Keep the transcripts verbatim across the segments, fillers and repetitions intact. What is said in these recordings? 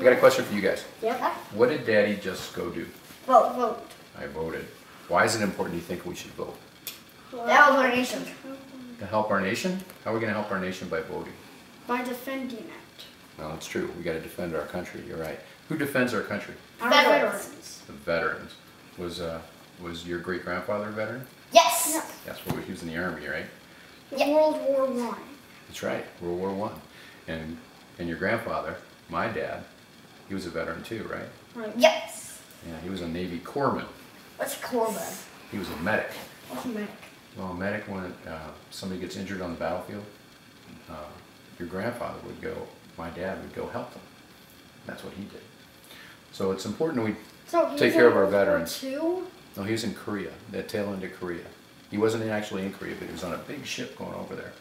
I got a question for you guys. Yeah. What did Daddy just go do? Vote. Vote. I voted. Why is it important, do you think, we should vote? Well, to help our nation. To help our nation? How are we going to help our nation by voting? By defending it. No, it's true. We got to defend our country. You're right. Who defends our country? Our veterans. veterans. The veterans. Was uh was your great grandfather a veteran? Yes. No. That's what he was in the army, right? Yep. World War One. That's right, World War One. And and your grandfather, my dad, he was a veteran too, right? Right. Yes. Yeah, he was a Navy corpsman. What's corpsman? He was a medic. What's a medic? Well, a medic, when uh, somebody gets injured on the battlefield, uh, your grandfather would go, my dad would go help them. That's what he did. So it's important we so take care of our veterans. Too? No, he was in Korea, that tail end of Korea. He wasn't actually in Korea, but he was on a big ship going over there.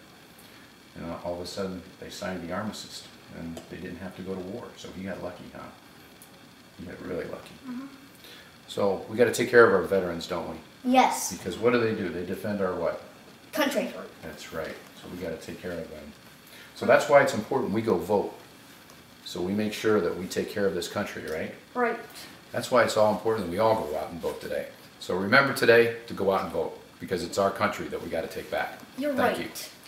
And all of a sudden, they signed the armistice, and they didn't have to go to war. So he got lucky, huh? He got really lucky. Mm-hmm. So we got to take care of our veterans, don't we? Yes. Because what do they do? They defend our what? Country. That's right. So we got to take care of them. So that's why it's important we go vote. So we make sure that we take care of this country, right? Right. That's why it's all important that we all go out and vote today. So remember today to go out and vote, because it's our country that we got to take back. You're right. Thank you.